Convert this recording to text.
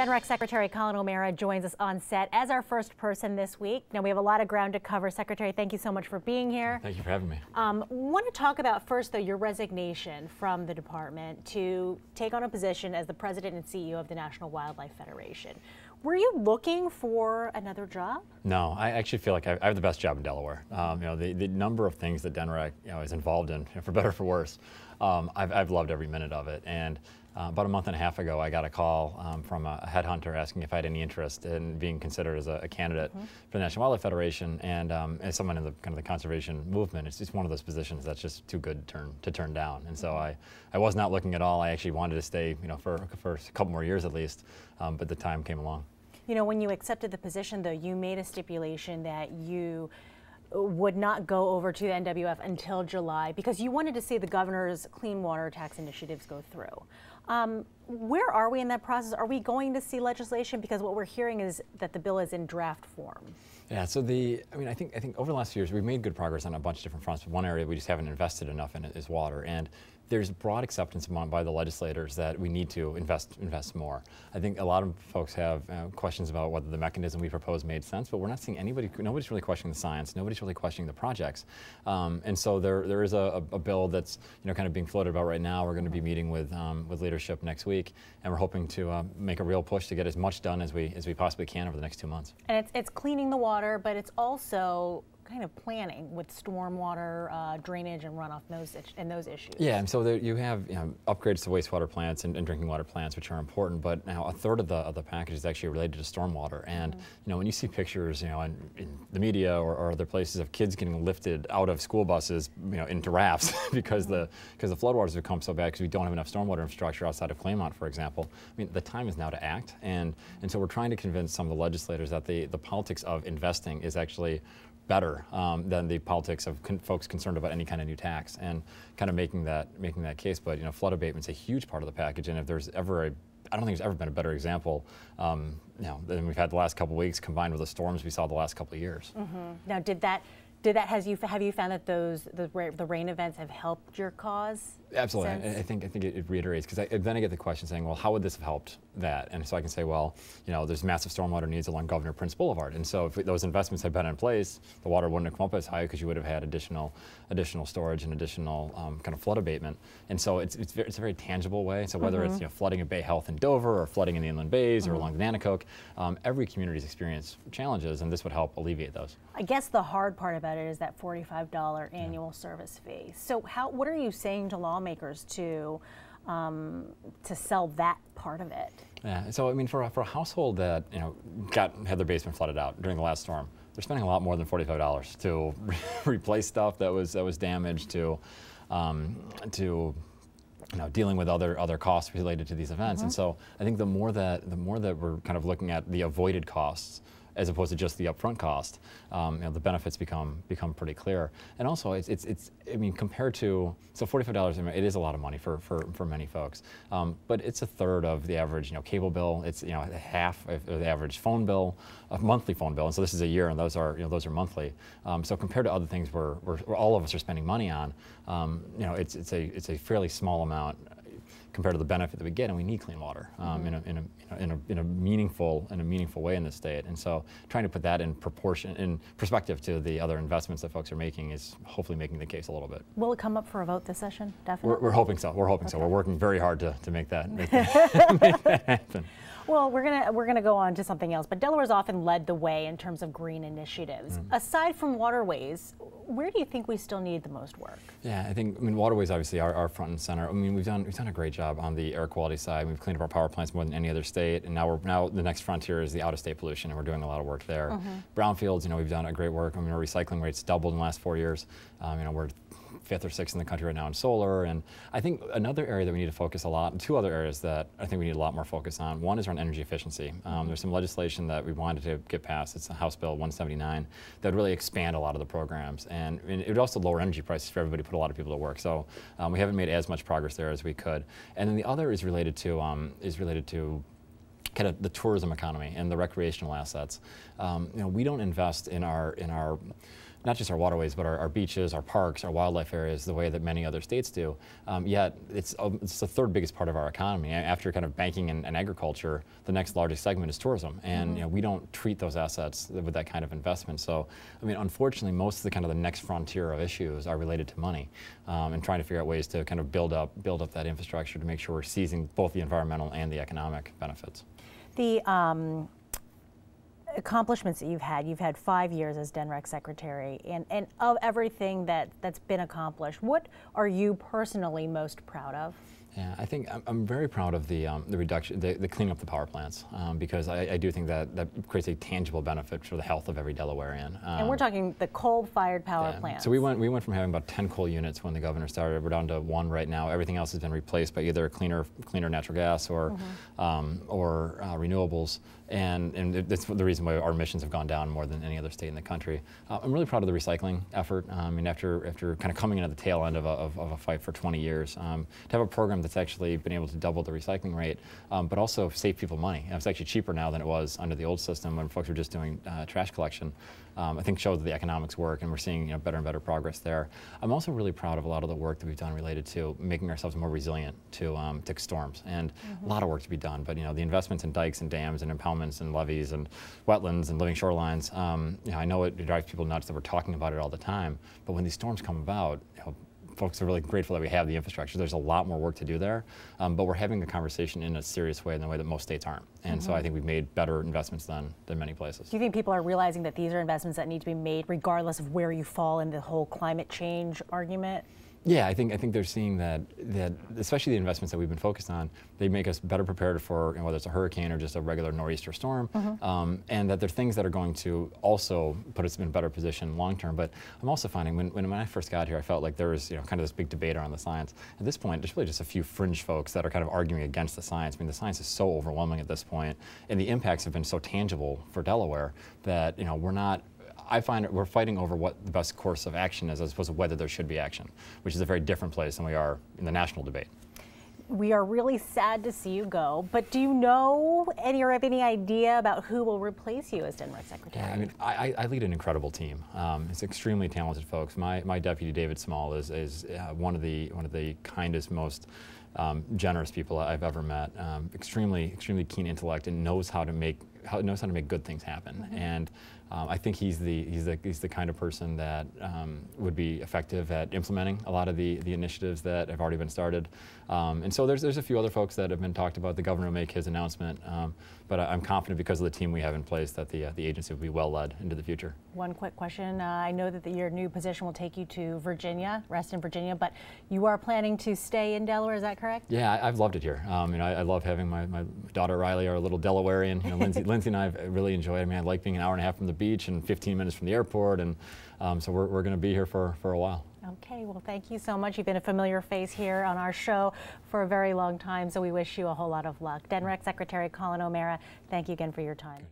DNREC Secretary Collin O'Mara joins us on set as our first person this week. Now, we have a lot of ground to cover. Secretary, thank you so much for being here. Thank you for having me. Want to talk about first, though, your resignation from the department to take on a position as the president and CEO of the National Wildlife Federation. Were you looking for another job? No, I actually feel like I have the best job in Delaware. You know, the number of things that DNREC is involved in, for better or for worse, I've loved every minute of it. And about a month and a half ago, I got a call from a headhunter asking if I had any interest in being considered as a candidate for the National Wildlife Federation. And as someone in the kind of the conservation movement, it's just one of those positions that's just too good to turn down. And so I was not looking at all. I actually wanted to stay, for a couple more years at least. But the time came along. You know, when you accepted the position, though, you made a stipulation that you would not go over to the NWF until July because you wanted to see the governor's clean water tax initiatives go through. Where are we in that process? Are we going to see legislation? Because what we're hearing is that the bill is in draft form. Yeah, so I think over the last few years, we've made good progress on a bunch of different fronts, but one area we just haven't invested enough in is water. And there's broad acceptance by the legislators that we need to invest more. I think a lot of folks have questions about whether the mechanism we proposed made sense, but we're not seeing anybody, nobody's really questioning the science, nobody's really questioning the projects. And so there is a bill that's kind of being floated about right now. We're going to be meeting with leadership next week, and we're hoping to make a real push to get as much done as we possibly can over the next 2 months. And it's cleaning the water, but it's also kind of planning with stormwater drainage and runoff and those issues. Yeah, and so there you have upgrades to wastewater plants and drinking water plants, which are important. But now a third of the package is actually related to stormwater. And when you see pictures, in the media or other places of kids getting lifted out of school buses, into rafts because the floodwaters have come so bad because we don't have enough stormwater infrastructure outside of Claymont, for example. I mean, the time is now to act, and so we're trying to convince some of the legislators that the politics of investing is actually better than the politics of folks concerned about any kind of new tax, and kind of making that case. But flood abatement's a huge part of the package, and if there's ever I don't think there's ever been a better example than we've had the last couple of weeks, combined with the storms we saw the last couple of years. Now, have you found that the rain events have helped your cause? Absolutely, I think it reiterates, because then I get the question saying, well, how would this have helped that? And so I can say, well, there's massive stormwater needs along Governor Prince Boulevard, and so if those investments had been in place, the water wouldn't have come up as high because you would have had additional storage and additional kind of flood abatement. And so it's a very tangible way. So whether it's flooding at Bay Health in Dover or flooding in the Inland Bays or along the Anticoke, every community's experienced challenges, and this would help alleviate those. I guess the hard part about it is that $45 annual service fee. So what are you saying to lawmakers to sell that part of it? Yeah, so I mean, for a household that had their basement flooded out during the last storm, they're spending a lot more than $45 to replace stuff that was damaged, to dealing with other costs related to these events. And so I think the more that we're kind of looking at the avoided costs as opposed to just the upfront cost, the benefits become pretty clear. And also, compared to, so $45, it is a lot of money for many folks, but it's a third of the average cable bill. It's half of the average phone bill, a monthly phone bill. And so this is a year, and those are monthly. So compared to other things where all of us are spending money on, it's a fairly small amount compared to the benefit that we get, and we need clean water in a meaningful way in this state. And so trying to put that in perspective to the other investments that folks are making is hopefully making the case a little bit. Will it come up for a vote this session? Definitely. We're hoping so. We're hoping so. We're working very hard to make that make that happen. Well, we're gonna go on to something else. But Delaware's often led the way in terms of green initiatives. Aside from waterways, where do you think we still need the most work? Yeah, I mean waterways obviously are front and center. I mean, we've done a great job on the air quality side. We've cleaned up our power plants more than any other state, and now the next frontier is the out-of-state pollution, and we're doing a lot of work there. Brownfields, we've done a great work. I mean, our recycling rate's doubled in the last 4 years. We're 5th or 6th in the country right now in solar. And I think another area that we need to focus a lot, two other areas that I think we need a lot more focus on. One is on energy efficiency. There's some legislation that we wanted to get passed. It's the House Bill 179 that would really expand a lot of the programs. And it would also lower energy prices for everybody, put a lot of people to work. So we haven't made as much progress there as we could. And then the other is related to kind of the tourism economy and the recreational assets. We don't invest in our not just our waterways, but our beaches, our parks, our wildlife areas, the way that many other states do. Yet it's the third biggest part of our economy. After kind of banking and agriculture, the next largest segment is tourism. And you know, we don't treat those assets with that kind of investment. So, I mean, unfortunately, most of the kind of the next frontier of issues are related to money and trying to figure out ways to kind of build up that infrastructure to make sure we're seizing both the environmental and the economic benefits. The accomplishments that you've had 5 years as DNREC secretary, and of everything that's been accomplished, what are you personally most proud of? Yeah, I think I'm very proud of the reduction, the cleaning up the power plants, because I do think that creates a tangible benefit for the health of every Delawarean. And we're talking the coal-fired power plants. So we went from having about 10 coal units when the governor started. We're down to 1 right now. Everything else has been replaced by either cleaner natural gas or renewables. And that's the reason why our emissions have gone down more than any other state in the country. I'm really proud of the recycling effort. I mean, after kind of coming into the tail end of a fight for 20 years, to have a program that's actually been able to double the recycling rate, but also save people money. And it's actually cheaper now than it was under the old system when folks were just doing trash collection. I think showed that the economics work, and we're seeing better and better progress there. I'm also really proud of a lot of the work that we've done related to making ourselves more resilient to storms, and a lot of work to be done. But the investments in dikes and dams and impoundments and levees and wetlands and living shorelines, I know it drives people nuts that we're talking about it all the time. But when these storms come about, folks are really grateful that we have the infrastructure. There's a lot more work to do there, but we're having the conversation in a serious way, in the way that most states aren't. And so I think we've made better investments than many places. Do you think people are realizing that these are investments that need to be made regardless of where you fall in the whole climate change argument? Yeah, I think they're seeing that especially the investments that we've been focused on, they make us better prepared for whether it's a hurricane or just a regular nor'easter storm, and that they're things that are going to also put us in a better position long term. But I'm also finding when I first got here, I felt like there was kind of this big debate around the science. At this point, there's really just a few fringe folks that are kind of arguing against the science. I mean, the science is so overwhelming at this point, and the impacts have been so tangible for Delaware that we're not. I find we're fighting over what the best course of action is as opposed to whether there should be action, which is a very different place than we are in the national debate. We are really sad to see you go, but do you know or have any idea about who will replace you as DNREC secretary? Yeah, I mean, I lead an incredible team. It's extremely talented folks. My deputy, David Small, is one of the kindest, most generous people I've ever met. Extremely keen intellect, and knows how to make good things happen. And I think he's the kind of person that would be effective at implementing a lot of the initiatives that have already been started. And so there's a few other folks that have been talked about. The governor will make his announcement, but I'm confident because of the team we have in place that the agency will be well led into the future. One quick question. I know that your new position will take you to Virginia, Reston, Virginia, but you are planning to stay in Delaware, is that correct? Yeah, I've loved it here. I love having my daughter Riley, our little Delawarean. Lindsay and I have really enjoyed it. I mean, I like being an hour and a half from the beach and 15 minutes from the airport, and so we're going to be here for a while. Okay, well, thank you so much. You've been a familiar face here on our show for a very long time, so we wish you a whole lot of luck. DNREC Secretary Collin O'Mara, thank you again for your time.